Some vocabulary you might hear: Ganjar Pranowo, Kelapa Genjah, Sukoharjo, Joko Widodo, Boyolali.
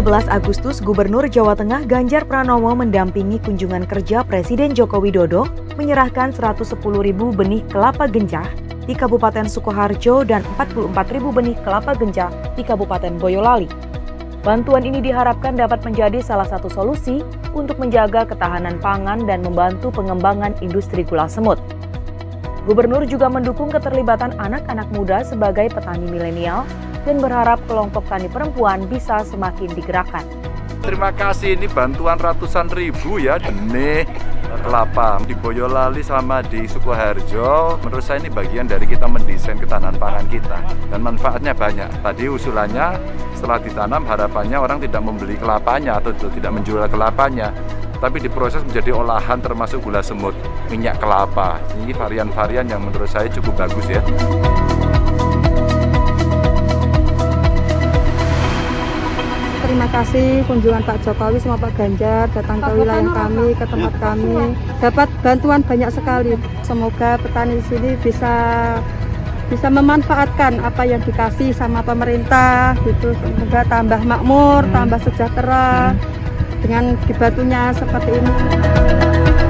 11 Agustus, Gubernur Jawa Tengah Ganjar Pranowo mendampingi kunjungan kerja Presiden Joko Widodo menyerahkan 110.000 benih kelapa genjah di Kabupaten Sukoharjo dan 44.000 benih kelapa genjah di Kabupaten Boyolali. Bantuan ini diharapkan dapat menjadi salah satu solusi untuk menjaga ketahanan pangan dan membantu pengembangan industri gula semut. Gubernur juga mendukung keterlibatan anak-anak muda sebagai petani milenial dan berharap kelompok tani perempuan bisa semakin digerakkan. Terima kasih, ini bantuan ratusan ribu ya, benih kelapa di Boyolali sama di Sukoharjo. Menurut saya ini bagian dari kita mendesain ketahanan pangan kita dan manfaatnya banyak. Tadi usulannya setelah ditanam harapannya orang tidak membeli kelapanya atau tidak menjual kelapanya, tapi diproses menjadi olahan termasuk gula semut, minyak kelapa. Ini varian-varian yang menurut saya cukup bagus ya. Terima kasih kunjungan Pak Jokowi sama Pak Ganjar datang ke wilayah kami, ke tempat kami. Dapat bantuan banyak sekali. Semoga petani di sini bisa memanfaatkan apa yang dikasih sama pemerintah gitu. Semoga tambah makmur, tambah sejahtera dengan dibantunya seperti ini.